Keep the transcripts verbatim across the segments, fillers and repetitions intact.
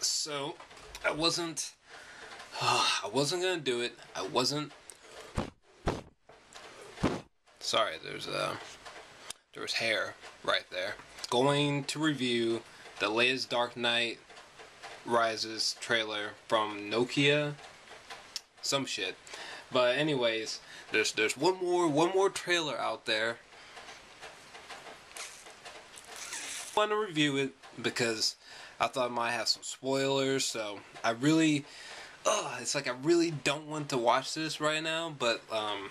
So I wasn't uh, I wasn't gonna do it. I wasn't sorry there's uh, there was hair right there. Going to review the latest Dark Knight Rises trailer from Nokia some shit, but anyways, there's there's one more one more trailer out there. I want to review it because I thought I might have some spoilers, so I really, ugh, it's like I really don't want to watch this right now, but um,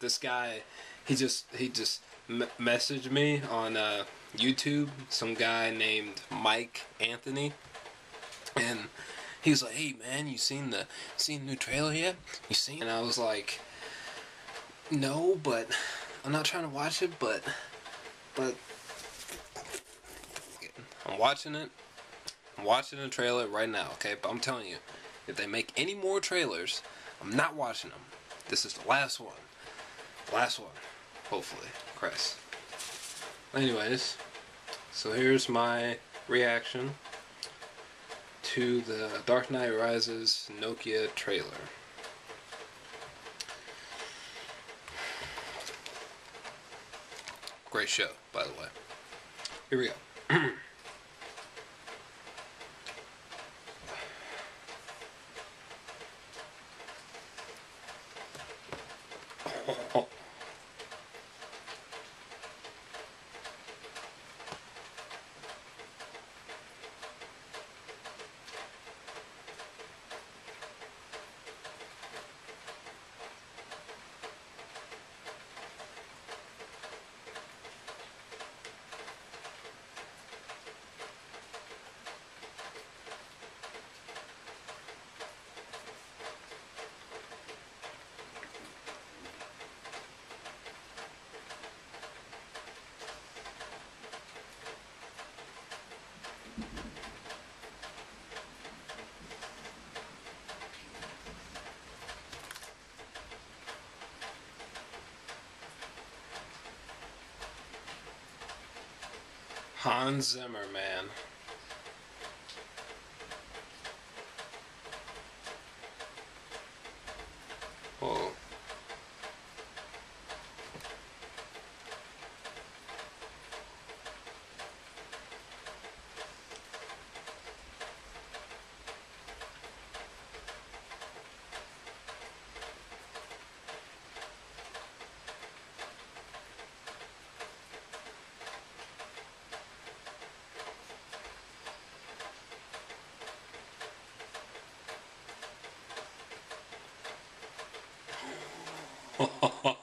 this guy, he just, he just m messaged me on uh, YouTube, some guy named Mike Anthony, and he was like, hey man, you seen the, seen the new trailer yet? You seen it? And I was like, no, but I'm not trying to watch it, but, but, I'm watching it. I'm watching the trailer right now, okay? But I'm telling you, if they make any more trailers, I'm not watching them. This is the last one. Last one. Hopefully. Christ. Anyways, so here's my reaction to the Dark Knight Rises Nokia trailer. Great show, by the way. Here we go. Hans Zimmer, man. Whoa.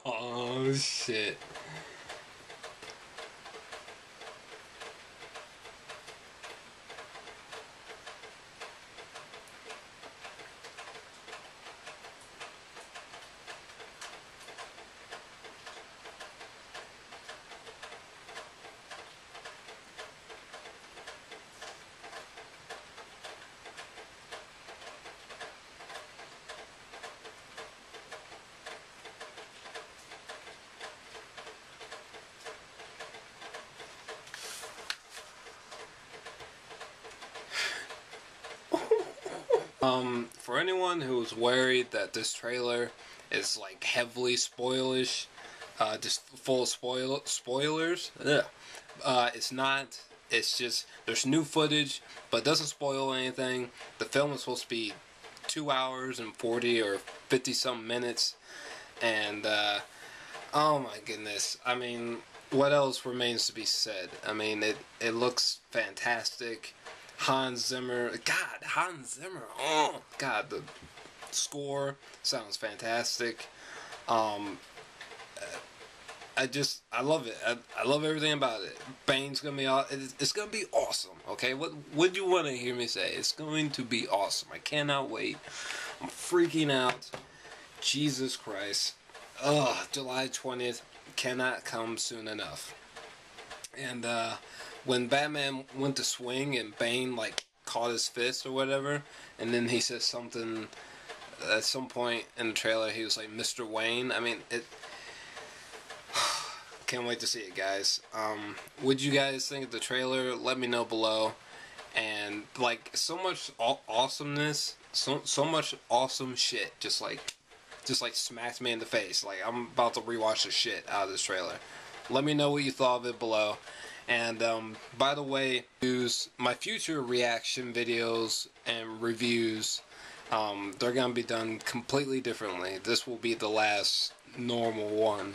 Oh shit. Um, for anyone who is worried that this trailer is like heavily spoilish, uh, just full of spoil spoilers, yeah. uh, it's not, it's just, there's new footage, but it doesn't spoil anything. The film is supposed to be two hours and forty or fifty some minutes, and, uh, oh my goodness, I mean, what else remains to be said? I mean, it, it looks fantastic. Hans Zimmer, God, Hans Zimmer, oh, God, the score sounds fantastic. Um, I just, I love it. I, I love everything about it. Bane's gonna be, it's, it's gonna be awesome, okay? What would you want to hear me say? It's going to be awesome. I cannot wait. I'm freaking out. Jesus Christ. Ugh, July twentieth cannot come soon enough. And, uh, when Batman went to swing and Bane, like, caught his fist or whatever, and then he says something at some point in the trailer, he was like, Mister Wayne. I mean, it... Can't wait to see it, guys. Um, what do you guys think of the trailer? Let me know below. and like so much aw awesomeness, so so much awesome shit. Just like, just like smacked me in the face. Like, I'm about to rewatch the shit out of this trailer. Let me know what you thought of it below. And um, by the way, use my future reaction videos and reviews. Um, they're gonna be done completely differently. This will be the last normal one.